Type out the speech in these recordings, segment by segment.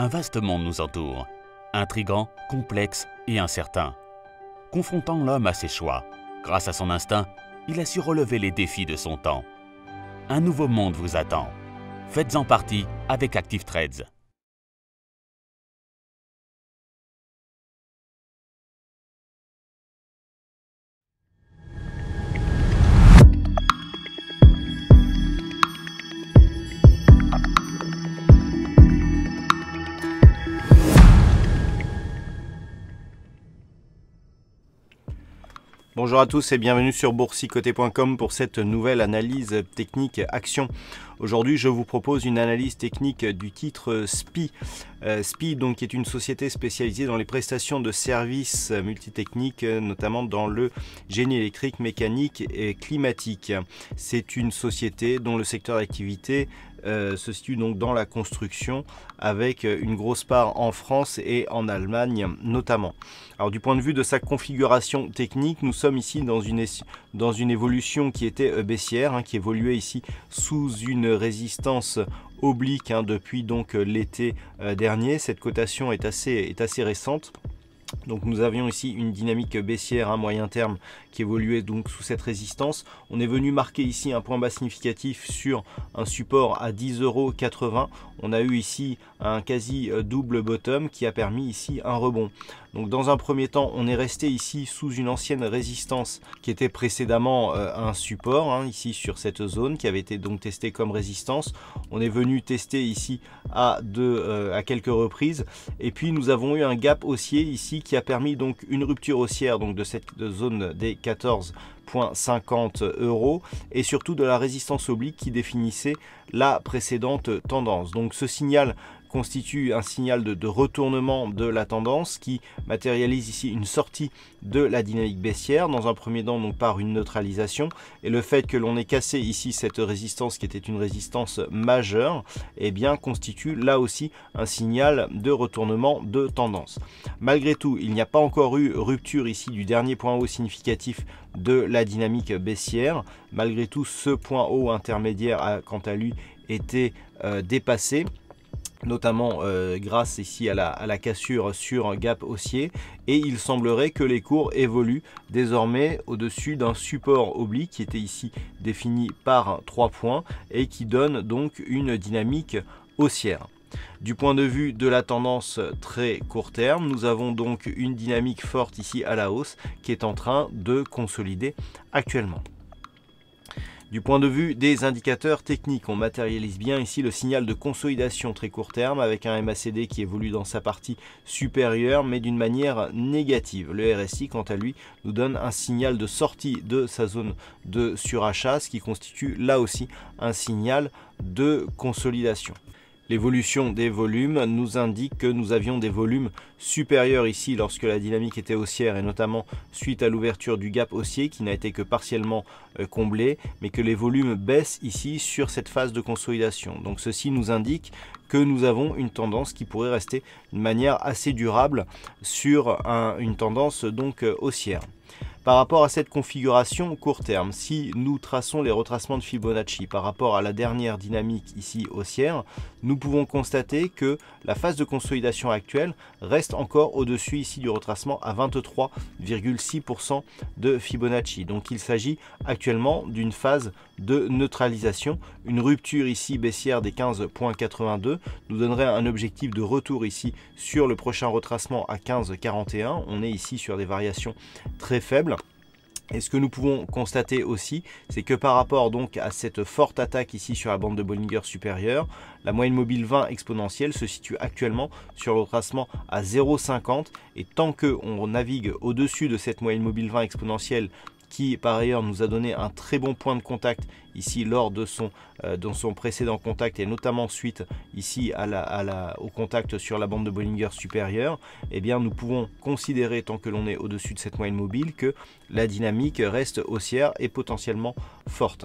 Un vaste monde nous entoure, intrigant, complexe et incertain. Confrontant l'homme à ses choix, grâce à son instinct, il a su relever les défis de son temps. Un nouveau monde vous attend. Faites-en partie avec Active Trades. Bonjour à tous et bienvenue sur boursicoté.com pour cette nouvelle analyse technique action. Aujourd'hui, je vous propose une analyse technique du titre SPIE. SPIE donc est une société spécialisée dans les prestations de services multitechniques, notamment dans le génie électrique, mécanique et climatique. C'est une société dont le secteur d'activité se situe donc dans la construction, avec une grosse part en France et en Allemagne notamment. Alors du point de vue de sa configuration technique, nous sommes ici dans une évolution qui était baissière, qui évoluait ici sous une résistance oblique depuis donc l'été dernier. Cette cotation est assez récente. Donc nous avions ici une dynamique baissière à moyen terme qui évoluait donc sous cette résistance. On est venu marquer ici un point bas significatif sur un support à 10,80 €. On a eu ici un quasi double bottom qui a permis ici un rebond. Donc dans un premier temps, on est resté ici sous une ancienne résistance qui était précédemment un support ici sur cette zone qui avait été donc testée comme résistance. On est venu tester ici à quelques reprises et puis nous avons eu un gap haussier ici qui a permis donc une rupture haussière donc de cette zone des 14,50 € et surtout de la résistance oblique qui définissait la précédente tendance. Donc ce signal constitue un signal de retournement de la tendance qui matérialise ici une sortie de la dynamique baissière dans un premier temps donc par une neutralisation, et le fait que l'on ait cassé ici cette résistance qui était une résistance majeure et bien constitue là aussi un signal de retournement de tendance. Malgré tout, il n'y a pas encore eu rupture ici du dernier point haut significatif de la dynamique baissière. Malgré tout, ce point haut intermédiaire a quant à lui été dépassé, notamment grâce ici à la cassure sur gap haussier, et il semblerait que les cours évoluent désormais au-dessus d'un support oblique qui était ici défini par 3 points et qui donne donc une dynamique haussière. Du point de vue de la tendance très court terme, nous avons donc une dynamique forte ici à la hausse qui est en train de consolider actuellement. Du point de vue des indicateurs techniques, on matérialise bien ici le signal de consolidation très court terme avec un MACD qui évolue dans sa partie supérieure mais d'une manière négative. Le RSI quant à lui nous donne un signal de sortie de sa zone de surachat, ce qui constitue là aussi un signal de consolidation. L'évolution des volumes nous indique que nous avions des volumes supérieurs ici lorsque la dynamique était haussière, et notamment suite à l'ouverture du gap haussier qui n'a été que partiellement comblé, mais que les volumes baissent ici sur cette phase de consolidation. Donc ceci nous indique que nous avons une tendance qui pourrait rester d'une manière assez durable sur une tendance donc haussière. Par rapport à cette configuration court terme, si nous traçons les retracements de Fibonacci par rapport à la dernière dynamique ici haussière, nous pouvons constater que la phase de consolidation actuelle reste encore au-dessus ici du retracement à 23,6 % de Fibonacci. Donc il s'agit actuellement d'une phase de neutralisation. Une rupture ici baissière des 15,82 € nous donnerait un objectif de retour ici sur le prochain retracement à 15,41 €. On est ici sur des variations très faibles. Et ce que nous pouvons constater aussi, c'est que par rapport donc à cette forte attaque ici sur la bande de Bollinger supérieure, la moyenne mobile 20 exponentielle se situe actuellement sur le retracement à 0,50, et tant qu'on navigue au-dessus de cette moyenne mobile 20 exponentielle qui par ailleurs nous a donné un très bon point de contact ici lors de son précédent contact, et notamment suite ici au contact sur la bande de Bollinger supérieure, eh bien nous pouvons considérer, tant que l'on est au-dessus de cette moyenne mobile, que la dynamique reste haussière et potentiellement forte.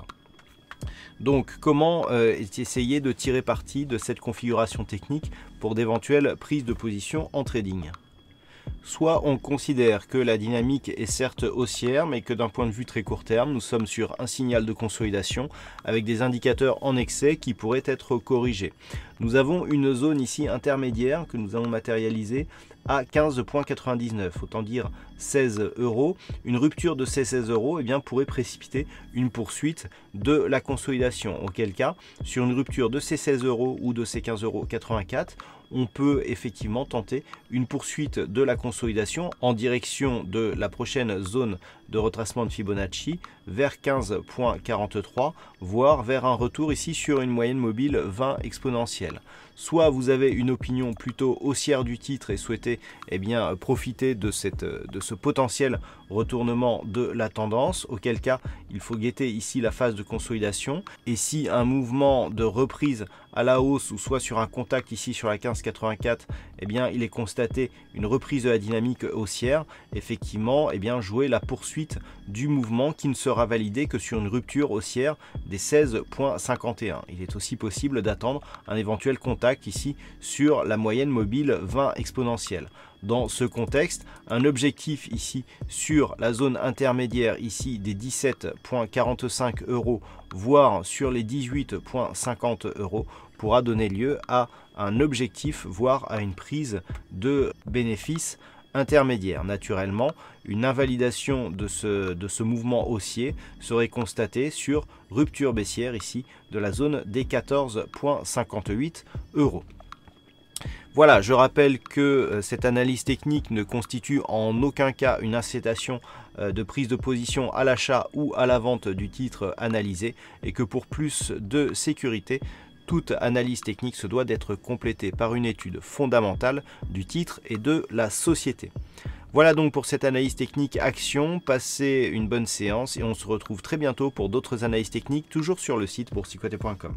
Donc comment essayer de tirer parti de cette configuration technique pour d'éventuelles prises de position en trading ? Soit on considère que la dynamique est certes haussière, mais que d'un point de vue très court terme, nous sommes sur un signal de consolidation avec des indicateurs en excès qui pourraient être corrigés. Nous avons une zone ici intermédiaire que nous allons matérialiser à 15,99 €, autant dire 16 €. Une rupture de ces 16 € eh bien, pourrait précipiter une poursuite de la consolidation. Auquel cas, sur une rupture de ces 16 € ou de ces 15,84 €, on peut effectivement tenter une poursuite de la consolidation en direction de la prochaine zone de retracement de Fibonacci vers 15,43 €, voire vers un retour ici sur une moyenne mobile 20 exponentielle. Soit vous avez une opinion plutôt haussière du titre et souhaitez eh bien, profiter de ce potentiel retournement de la tendance, auquel cas il faut guetter ici la phase de consolidation. Et si un mouvement de reprise à la hausse ou soit sur un contact ici sur la 15,84 €, eh bien, il est constaté une reprise de la dynamique haussière, effectivement, eh bien, jouer la poursuite du mouvement qui ne sera validé que sur une rupture haussière des 16,51 €. Il est aussi possible d'attendre un éventuel contact ici sur la moyenne mobile 20 exponentielle. Dans ce contexte, un objectif ici sur la zone intermédiaire ici des 17,45 €, voire sur les 18,50 € pourra donner lieu à un objectif, voire à une prise de bénéfice intermédiaire. Naturellement, une invalidation de ce mouvement haussier serait constatée sur rupture baissière ici de la zone des 14,58 €. Voilà, je rappelle que cette analyse technique ne constitue en aucun cas une incitation de prise de position à l'achat ou à la vente du titre analysé et que pour plus de sécurité, toute analyse technique se doit d'être complétée par une étude fondamentale du titre et de la société. Voilà donc pour cette analyse technique action. Passez une bonne séance et on se retrouve très bientôt pour d'autres analyses techniques toujours sur le site boursicoté.com.